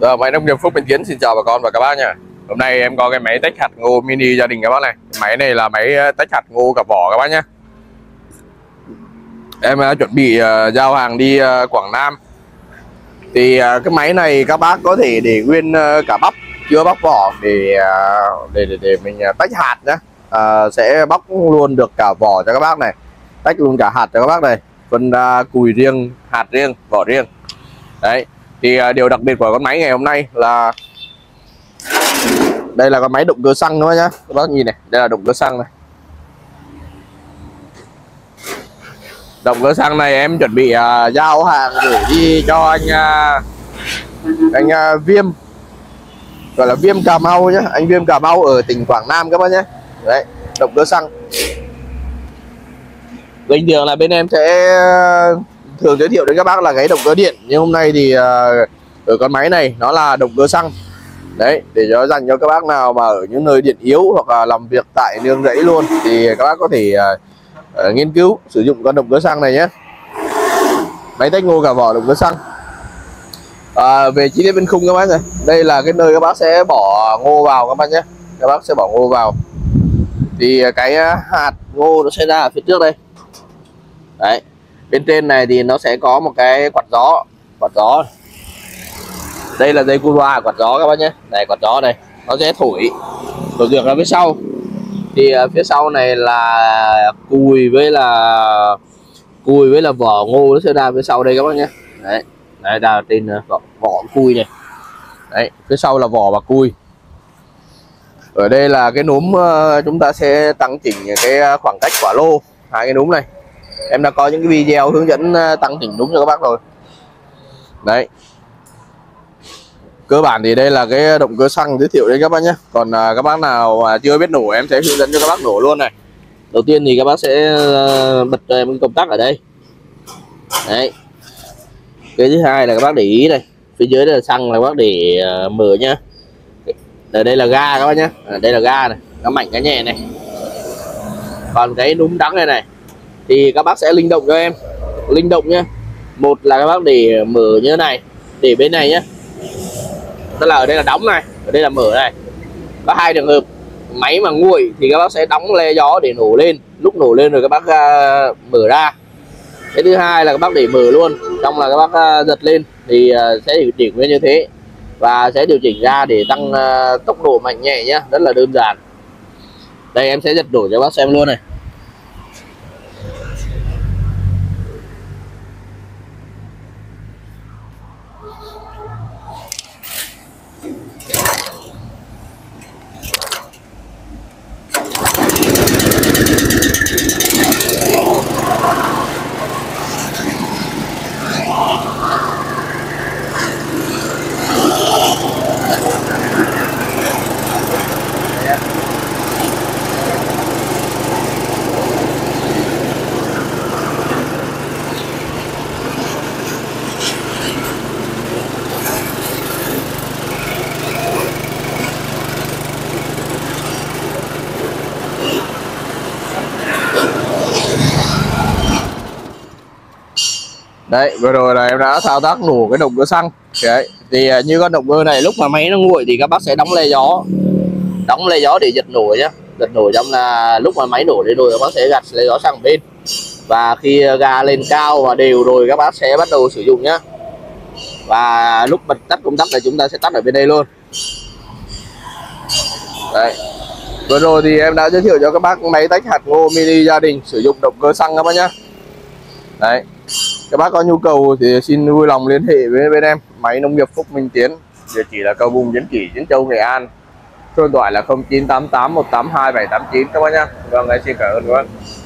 Rồi, máy nông nghiệp Phúc Minh Tiến xin chào bà con và các bác nha. Hôm nay em có cái máy tách hạt ngô mini gia đình các bác này. Máy này là máy tách hạt ngô cả vỏ các bác nhé. Em đã chuẩn bị giao hàng đi Quảng Nam. Thì cái máy này các bác có thể để nguyên cả bắp, chưa bóc vỏ để mình tách hạt nhé. Sẽ bóc luôn được cả vỏ cho các bác này, tách luôn cả hạt cho các bác này, phân ra cùi riêng, hạt riêng, vỏ riêng. Đấy. Thì điều đặc biệt của con máy ngày hôm nay là đây là con máy động cơ xăng nữa nhá. Các bác nhìn này, đây là động cơ xăng này. Động cơ xăng này em chuẩn bị giao hàng gửi đi cho anh Viêm, gọi là Viêm Cà Mau nhá, anh Viêm Cà Mau ở tỉnh Quảng Nam các bác nhé. Đấy, động cơ xăng. Bình thường là bên em sẽ thường giới thiệu đến các bác là cái động cơ điện, nhưng hôm nay thì ở con máy này nó là động cơ xăng. Đấy, để cho dành cho các bác nào mà ở những nơi điện yếu hoặc là làm việc tại nương rẫy luôn thì các bác có thể nghiên cứu sử dụng con động cơ xăng này nhé. Máy tách ngô cả vỏ động cơ xăng. Về chi tiết bên khung các bác này, đây là cái nơi các bác sẽ bỏ ngô vào các bác nhé. Các bác sẽ bỏ ngô vào thì cái hạt ngô nó sẽ ra ở phía trước đây. Đấy, bên trên này thì nó sẽ có một cái quạt gió. Đây là dây cu loa quạt gió các bác nhé. Này, quạt gió này nó sẽ thổi ngược ra phía sau. Thì phía sau này là cùi với là vỏ ngô nó sẽ ra phía sau đây các bác nhé. Đấy, đây là tên vỏ cùi này. Đấy, phía sau là vỏ và cùi. Ở đây là cái núm, chúng ta sẽ tăng chỉnh cái khoảng cách quả lô hai cái núm này. Em đã có những cái video hướng dẫn tăng chỉnh núm cho các bác rồi. Đấy. Cơ bản thì đây là cái động cơ xăng giới thiệu đến các bác nhé. Còn các bác nào chưa biết nổ em sẽ hướng dẫn cho các bác nổ luôn này. Đầu tiên thì các bác sẽ bật cho em công tắc ở đây. Đấy. Cái thứ hai là các bác để ý này, phía dưới đây là xăng là các bác để mở nhá. Ở đây là ga các bác nhé. Đây là ga này, nó mạnh cái nhẹ này. Còn cái núm đắng này này thì các bác sẽ linh động cho em, linh động nhé. Một là các bác để mở như thế này, để bên này nhé, tức là ở đây là đóng này, ở đây là mở này. Có hai trường hợp, máy mà nguội thì các bác sẽ đóng le gió để nổ lên, lúc nổ lên rồi các bác mở ra. Cái thứ hai là các bác để mở luôn, trong là các bác giật lên thì sẽ điều chỉnh nguyên như thế và sẽ điều chỉnh ra để tăng tốc độ mạnh nhẹ nhé, rất là đơn giản. Đây em sẽ giật đổi cho các bác xem luôn này. Đấy, vừa rồi là em đã thao tác nổ cái động cơ xăng. Đấy, thì như con động cơ này lúc mà máy nó nguội thì các bác sẽ đóng le gió, đóng le gió để giật nổ nhé. Giật nổ trong là lúc mà máy nổ lên rồi các bác sẽ gạt le gió sang bên, và khi ga lên cao và đều rồi các bác sẽ bắt đầu sử dụng nhé. Và lúc bật tắt công tắc này chúng ta sẽ tắt ở bên đây luôn. Đấy, vừa rồi thì em đã giới thiệu cho các bác máy tách hạt ngô mini gia đình sử dụng động cơ xăng các bác nhé. Đấy, các bác có nhu cầu thì xin vui lòng liên hệ với bên em. Máy nông nghiệp Phúc Minh Tiến, địa chỉ là Cầu Vồng, Diễn Kỳ, Diễn Châu, Nghệ An. Số điện thoại là 0988 182 789 các bác nhé. Vâng, em xin cảm ơn các bác.